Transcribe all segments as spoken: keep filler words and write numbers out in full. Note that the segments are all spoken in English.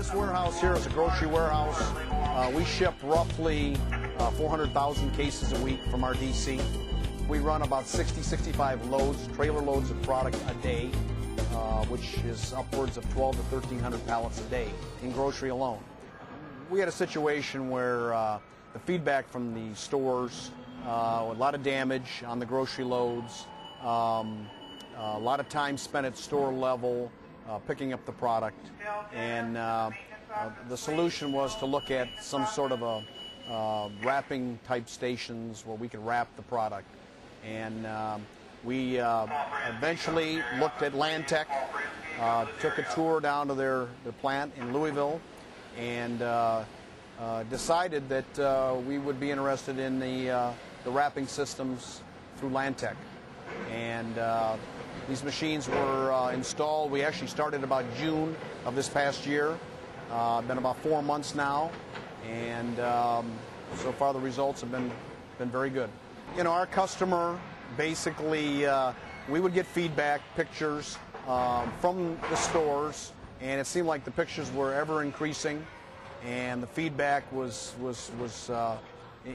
This warehouse here is a grocery warehouse. Uh, we ship roughly uh, four hundred thousand cases a week from our D C. We run about sixty, sixty-five loads, trailer loads of product a day, uh, which is upwards of twelve to thirteen hundred pallets a day in grocery alone. We had a situation where uh, the feedback from the stores, uh, a lot of damage on the grocery loads, um, a lot of time spent at store level uh, picking up the product, and uh, uh, the solution was to look at some sort of a uh, wrapping type stations where we could wrap the product. And uh, we uh, eventually looked at Lantech, uh, took a tour down to their, their plant in Louisville, and uh, uh, decided that uh, we would be interested in the, uh, the wrapping systems through Lantech. And uh, these machines were uh, installed. We actually started about June of this past year. Uh, been about four months now, and um, so far the results have been, been very good. You know, our customer, basically, uh, we would get feedback, pictures um, from the stores, and it seemed like the pictures were ever increasing, and the feedback was, was, was uh,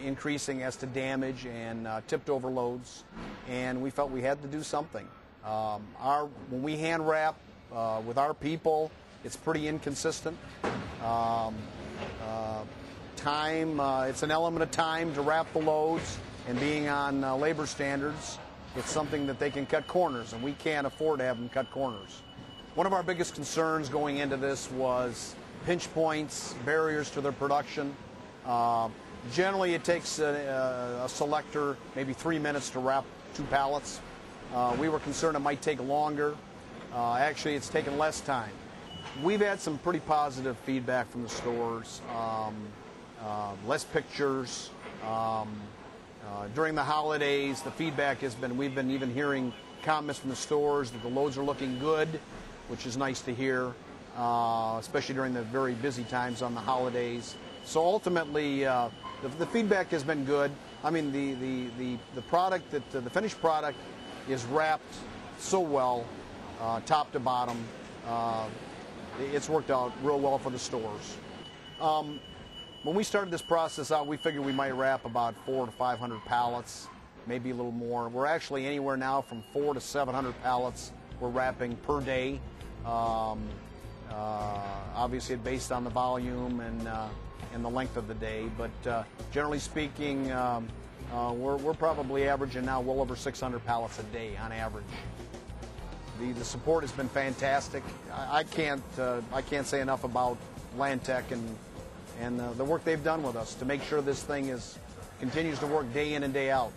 increasing as to damage and uh, tipped over loads, and we felt we had to do something. Um, our, when we hand wrap uh, with our people, it's pretty inconsistent. Um, uh, time, uh, it's an element of time to wrap the loads, and being on uh, labor standards, it's something that they can cut corners, and we can't afford to have them cut corners. One of our biggest concerns going into this was pinch points, barriers to their production. Uh, generally, it takes a, a selector maybe three minutes to wrap two pallets. Uh, we were concerned it might take longer. Uh, actually, it's taken less time. We've had some pretty positive feedback from the stores, um, uh, less pictures. Um, uh, during the holidays, the feedback has been, we've been even hearing comments from the stores that the loads are looking good, which is nice to hear, uh, especially during the very busy times on the holidays. So ultimately, uh, the, the feedback has been good. I mean, the, the, the, the product, that the, the finished product is wrapped so well, uh, top to bottom. Uh, it's worked out real well for the stores. Um, when we started this process out, we figured we might wrap about four to five hundred pallets, maybe a little more. We're actually anywhere now from four to seven hundred pallets we're wrapping per day. Um, uh, obviously, based on the volume and, uh, and the length of the day, but uh, generally speaking, um, Uh, we're, we're probably averaging now well over six hundred pallets a day on average. The, the support has been fantastic. I, I can't uh, I can't say enough about Lantech and and uh, the work they've done with us to make sure this thing is continues to work day in and day out.